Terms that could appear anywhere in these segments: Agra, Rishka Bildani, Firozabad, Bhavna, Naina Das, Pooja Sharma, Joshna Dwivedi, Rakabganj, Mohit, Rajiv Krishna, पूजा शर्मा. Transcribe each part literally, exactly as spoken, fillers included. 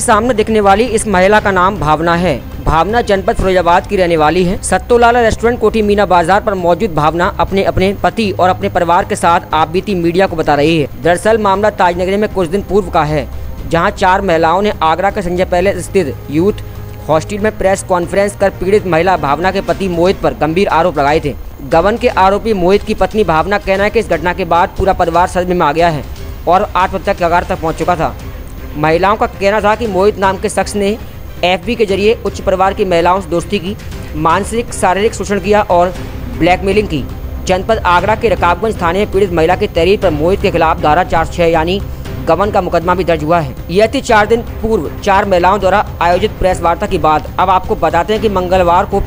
सामने दिखने वाली इस महिला का नाम भावना है। भावना जनपद फिरोजाबाद की रहने वाली है। सत्तोलाला रेस्टोरेंट कोठी मीना बाजार पर मौजूद भावना अपने अपने पति और अपने परिवार के साथ आप बीती मीडिया को बता रही है। दरअसल मामला ताजनगरी में कुछ दिन पूर्व का है, जहां चार महिलाओं ने आगरा के संजय पैलेस स्थित यूथ हॉस्टल में प्रेस कॉन्फ्रेंस कर पीड़ित महिला भावना के पति मोहित पर गंभीर आरोप लगाए थे। गबन के आरोपी मोहित की पत्नी भावना कहना है कि इस घटना के बाद पूरा परिवार सदमे में आ गया है और आत्महत्या के कगार तक पहुंच चुका था। महिलाओं का कहना था कि मोहित नाम के शख्स ने एफबी के जरिए उच्च परिवार की महिलाओं से दोस्ती की, मानसिक शारीरिक शोषण किया और ब्लैकमेलिंग की। जनपद आगरा के रकाबगंज थाने में पीड़ित महिला की तहरीर पर मोहित के खिलाफ धारा चार सौ छह यानी गबन का मुकदमा भी दर्ज हुआ है। यह थी चार दिन पूर्व चार महिलाओं द्वारा आयोजित प्रेस वार्ता की बात। अब आपको बताते हैं कि मंगलवार को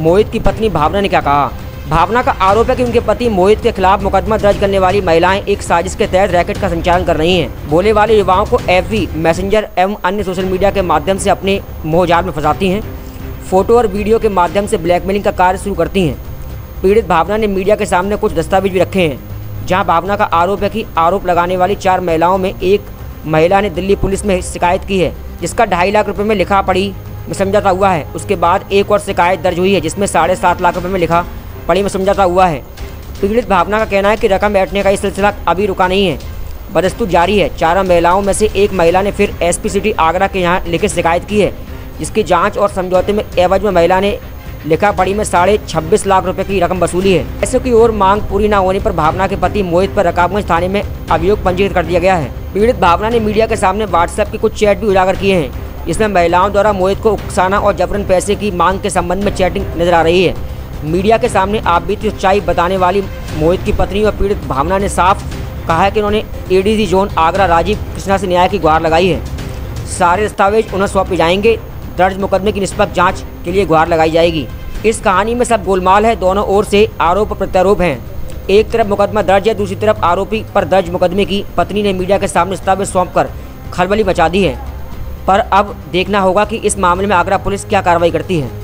मोहित की पत्नी भावना ने क्या कहा। भावना का आरोप है कि उनके पति मोहित के खिलाफ मुकदमा दर्ज करने वाली महिलाएं एक साजिश के तहत रैकेट का संचालन कर रही हैं। बोले वाले युवाओं को एफबी, मैसेंजर एवं अन्य सोशल मीडिया के माध्यम से अपने मोहजाल में फंसाती हैं, फोटो और वीडियो के माध्यम से ब्लैकमेलिंग का कार्य शुरू करती हैं। पीड़ित भावना ने मीडिया के सामने कुछ दस्तावेज भी रखे हैं, जहाँ भावना का आरोप है कि आरोप लगाने वाली चार महिलाओं में एक महिला ने दिल्ली पुलिस में शिकायत की है, जिसका ढाई लाख रुपये में लिखा पड़ी में समझौता हुआ है। उसके बाद एक और शिकायत दर्ज हुई है, जिसमें साढ़े सात लाख रुपये में लिखा पड़ी में समझौता हुआ है। पीड़ित भावना का कहना है कि रकम बैठने का ये सिलसिला अभी रुका नहीं है, बदस्तूर जारी है। चारों महिलाओं में से एक महिला ने फिर एसपी सिटी आगरा के यहाँ लिखित शिकायत की है, जिसकी जांच और समझौते में एवज में महिला ने लिखा पड़ी में साढ़े छब्बीस लाख रुपए की रकम वसूली है। पैसे की ओर मांग पूरी न होने पर भावना के पति मोहित पर रकाबगंज थाने में अभियोग पंजीकृत कर दिया गया है। पीड़ित भावना ने मीडिया के सामने व्हाट्सएप के कुछ चैट भी उजागर किए हैं, जिसमें महिलाओं द्वारा मोहित को उकसाना और जबरन पैसे की मांग के संबंध में चैटिंग नजर आ रही है। मीडिया के सामने आप बीती सच्चाई बताने वाली मोहित की पत्नी और पीड़ित भावना ने साफ कहा है कि उन्होंने एडीजी जोन आगरा राजीव कृष्णा से न्याय की गुहार लगाई है। सारे दस्तावेज उन्हें सौंपे जाएंगे। दर्ज मुकदमे की निष्पक्ष जांच के लिए गुहार लगाई जाएगी। इस कहानी में सब गोलमाल है, दोनों ओर से आरोप प्रत्यारोप हैं। एक तरफ मुकदमा दर्ज है, दूसरी तरफ आरोपी पर दर्ज मुकदमे की पत्नी ने मीडिया के सामने दस्तावेज सौंप कर खलबली मचा दी है। पर अब देखना होगा कि इस मामले में आगरा पुलिस क्या कार्रवाई करती है।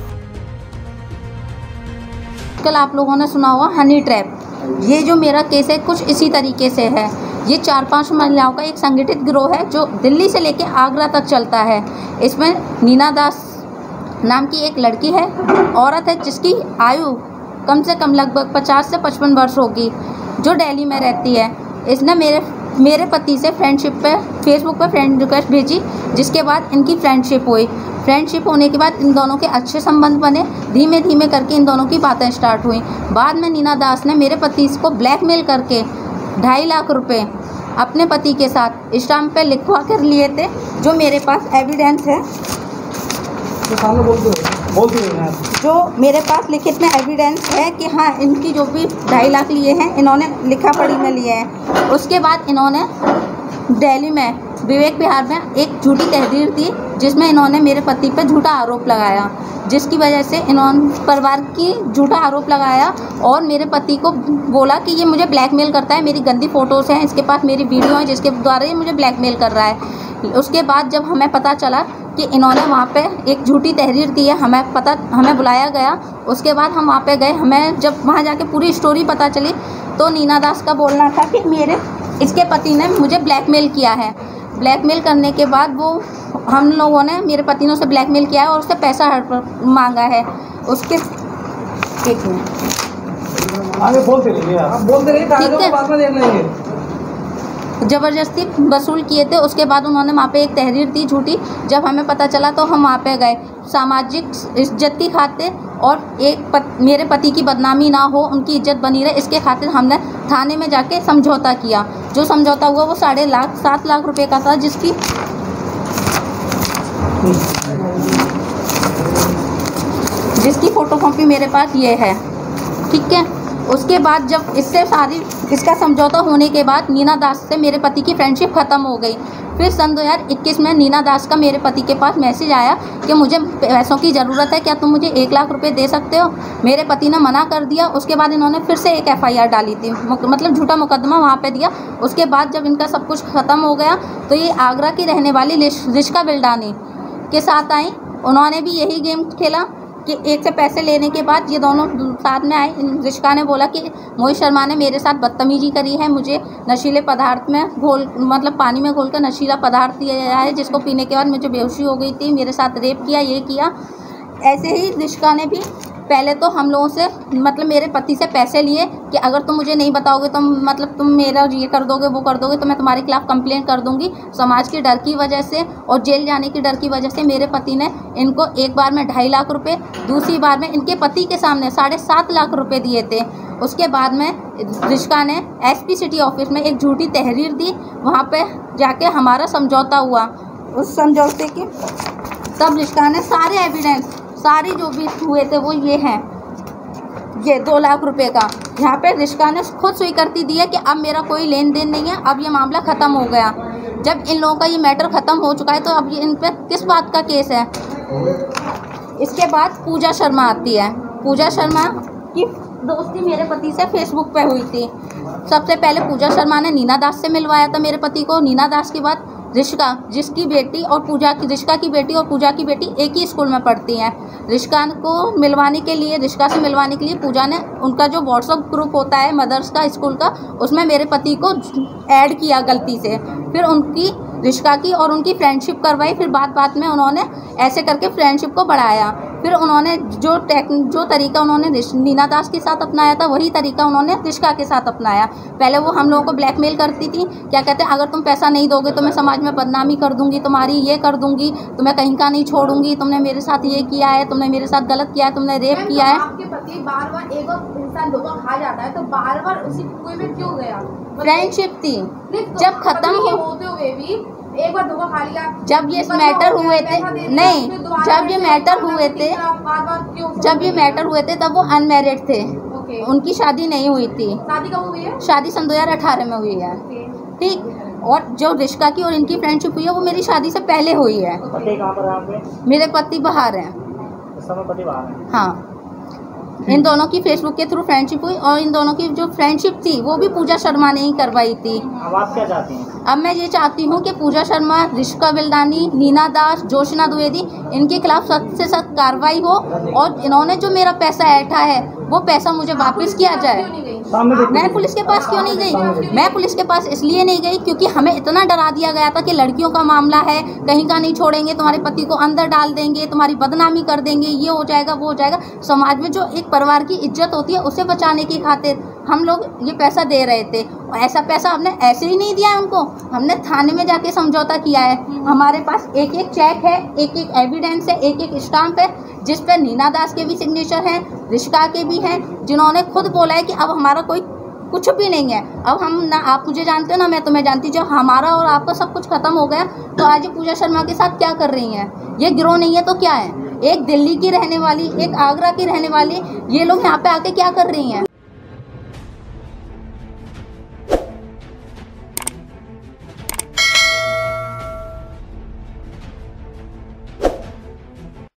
कल आप लोगों ने सुना होगा हनी ट्रैप, ये जो मेरा केस है कुछ इसी तरीके से है। ये चार पांच महिलाओं का एक संगठित गिरोह है जो दिल्ली से लेकर आगरा तक चलता है। इसमें नीना दास नाम की एक लड़की है, औरत है जिसकी आयु कम से कम लगभग पचास से पचपन वर्ष होगी, जो दिल्ली में रहती है। इसने मेरे मेरे पति से फ्रेंडशिप पे फेसबुक पर फ्रेंड रिक्वेस्ट भेजी, जिसके बाद इनकी फ्रेंडशिप हुई। फ्रेंडशिप होने के बाद इन दोनों के अच्छे संबंध बने। धीमे धीमे करके इन दोनों की बातें स्टार्ट हुई। बाद में नीना दास ने मेरे पति को ब्लैकमेल करके ढाई लाख रुपए अपने पति के साथ स्टाम्प पे लिखवा कर लिए थे, जो मेरे पास एविडेंस है, जो मेरे पास लिखित में एविडेंस है कि हाँ इनकी जो भी ढाई लाख लिए हैं इन्होंने लिखा पढ़ी में लिए हैं। उसके बाद इन्होंने दिल्ली में विवेक विहार में एक झूठी तहरीर दी, जिसमें इन्होंने मेरे पति पर झूठा आरोप लगाया, जिसकी वजह से इन्होंने परिवार की झूठा आरोप लगाया और मेरे पति को बोला कि ये मुझे ब्लैकमेल करता है, मेरी गंदी फ़ोटोज़ हैं इसके पास, मेरी वीडियो है जिसके द्वारा ये मुझे ब्लैकमेल कर रहा है। उसके बाद जब हमें पता चला कि इन्होंने वहाँ पे एक झूठी तहरीर दी है, हमें पता हमें बुलाया गया। उसके बाद हम वहाँ पे गए। हमें जब वहाँ जाके पूरी स्टोरी पता चली तो नीना दास का बोलना था कि मेरे इसके पति ने मुझे ब्लैकमेल किया है। ब्लैकमेल करने के बाद वो हम लोगों ने मेरे पति ने उसे ब्लैकमेल किया है और उससे पैसा मांगा है। उसके एक मिनट ज़बरदस्ती वसूल किए थे। उसके बाद उन्होंने वहाँ पे एक तहरीर दी झूठी। जब हमें पता चला तो हम वहाँ पे गए सामाजिक इज्जती खाते और एक पत, मेरे पति की बदनामी ना हो, उनकी इज्जत बनी रहे, इसके खातिर हमने थाने में जाके समझौता किया। जो समझौता हुआ वो साढ़े लाख सात लाख रुपए का था, जिसकी जिसकी फ़ोटो कॉपी मेरे पास ये है, ठीक है। उसके बाद जब इससे सारी इसका समझौता होने के बाद नीना दास से मेरे पति की फ्रेंडशिप ख़त्म हो गई। फिर सन दो हज़ार इक्कीस में नीना दास का मेरे पति के पास मैसेज आया कि मुझे पैसों की ज़रूरत है, क्या तुम मुझे एक लाख रुपए दे सकते हो। मेरे पति ने मना कर दिया। उसके बाद इन्होंने फिर से एक एफआईआर डाली थी, मतलब झूठा मुकदमा वहाँ पे दिया। उसके बाद जब इनका सब कुछ ख़त्म हो गया तो ये आगरा की रहने वाली रिश्का बिल्डानी के साथ आई। उन्होंने भी यही गेम खेला कि एक से पैसे लेने के बाद ये दोनों साथ में आए। रिश्का ने बोला कि मोहित शर्मा ने मेरे साथ बदतमीजी करी है, मुझे नशीले पदार्थ में घोल मतलब पानी में घोल कर नशीला पदार्थ दिया गया है, जिसको पीने के बाद मुझे बेहोशी हो गई थी, मेरे साथ रेप किया, ये किया। ऐसे ही रिश्का ने भी पहले तो हम लोगों से मतलब मेरे पति से पैसे लिए कि अगर तुम मुझे नहीं बताओगे तो मतलब तुम मेरा ये कर दोगे वो कर दोगे तो मैं तुम्हारे खिलाफ कंप्लेंट कर दूंगी। समाज के डर की वजह से और जेल जाने की डर की वजह से मेरे पति ने इनको एक बार में ढाई लाख रुपए, दूसरी बार में इनके पति के सामने साढ़े सात लाख रुपये दिए थे। उसके बाद में रिश्का ने एस पी सिटी ऑफिस में एक झूठी तहरीर दी, वहाँ पर जाके हमारा समझौता हुआ। उस समझौते की तब रिश्का ने सारे एविडेंस सारी जो भी हुए थे वो ये हैं, ये दो लाख रुपए का। यहाँ पे रिश्का ने खुद स्वीकृति दी है कि अब मेरा कोई लेन देन नहीं है, अब ये मामला ख़त्म हो गया। जब इन लोगों का ये मैटर ख़त्म हो चुका है तो अब ये इन पर किस बात का केस है। इसके बाद पूजा शर्मा आती है। पूजा शर्मा की दोस्ती मेरे पति से फेसबुक पे हुई थी। सबसे पहले पूजा शर्मा ने नीना दास से मिलवाया था मेरे पति को। नीना दास के बाद रिश्का, जिसकी बेटी और पूजा की रिश्का की बेटी और पूजा की बेटी एक ही स्कूल में पढ़ती हैं। रिश्का को मिलवाने के लिए रिश्का से मिलवाने के लिए पूजा ने उनका जो व्हाट्सअप ग्रुप होता है मदर्स का स्कूल का, उसमें मेरे पति को ऐड किया गलती से। फिर उनकी रिश्का की और उनकी फ्रेंडशिप करवाई। फिर बात बात में उन्होंने ऐसे करके फ्रेंडशिप को बढ़ाया। फिर उन्होंने जो टेक जो तरीका उन्होंने नीना दास के साथ अपनाया था वही तरीका उन्होंने रिश्का के साथ अपनाया। पहले वो हम लोगों को ब्लैकमेल करती थी, क्या कहते हैं, अगर तुम पैसा नहीं दोगे तो मैं समाज में बदनामी कर दूंगी तुम्हारी, ये कर दूंगी, तुम्हें कहीं का नहीं छोड़ूंगी, तुमने मेरे साथ ये किया है, तुमने मेरे साथ गलत किया है, तुमने रेप किया है। आपके पति बार बार एक और इंसान दो बार खा जाता है तो बार बार उसी कुएं में क्यों गया। फ्रेंडशिप थी, जब खत्म होते हुए भी एक बार धोखा खा लिया। जब ये मैटर हुए थे नहीं जब ये मैटर हुए थे जब ये मैटर हुए थे तब वो अनमैरिड थे, उनकी शादी नहीं हुई थी। शादी कब हुई है? शादी सन दो हज़ार अठारह में हुई है। ठीक, और जो रिश्का की और इनकी फ्रेंडशिप हुई है वो मेरी शादी से पहले हुई है। मेरे पति बाहर हैं। हाँ, इन दोनों की फेसबुक के थ्रू फ्रेंडशिप हुई और इन दोनों की जो फ्रेंडशिप थी वो भी पूजा शर्मा ने ही करवाई थी। अब आप क्या चाहती हैं? अब मैं ये चाहती हूँ कि पूजा शर्मा, रिश्का बिल्डानी, नीना दास, जोशना द्विवेदी, इनके खिलाफ सख्त से सख्त कार्रवाई हो और इन्होंने जो मेरा पैसा ऐठा है वो पैसा मुझे वापस किया जाए। मैं पुलिस के पास क्यों नहीं गई? मैं पुलिस के पास इसलिए नहीं गई क्योंकि हमें इतना डरा दिया गया था कि लड़कियों का मामला है, कहीं का नहीं छोड़ेंगे, तुम्हारे पति को अंदर डाल देंगे, तुम्हारी बदनामी कर देंगे, ये हो जाएगा वो हो जाएगा। समाज में जो एक परिवार की इज्जत होती है उसे बचाने की खातिर हम लोग ये पैसा दे रहे थे। ऐसा पैसा हमने ऐसे ही नहीं दिया है उनको, हमने थाने में जाके समझौता किया है। हमारे पास एक एक चेक है, एक एक एविडेंस है, एक एक स्टाम्प है जिस पर नीना दास के भी सिग्नेचर हैं, रिश्का के भी हैं, जिन्होंने खुद बोला है कि अब हमारा कोई कुछ भी नहीं है, अब हम ना आप मुझे जानते हो ना मैं तुम्हें जानती हूँ। जब हमारा और आपका सब कुछ खत्म हो गया तो आज ये पूजा शर्मा के साथ क्या कर रही हैं? ये गिरोह नहीं है तो क्या है? एक दिल्ली की रहने वाली, एक आगरा की रहने वाली, ये लोग यहाँ पे आके क्या कर रही हैं?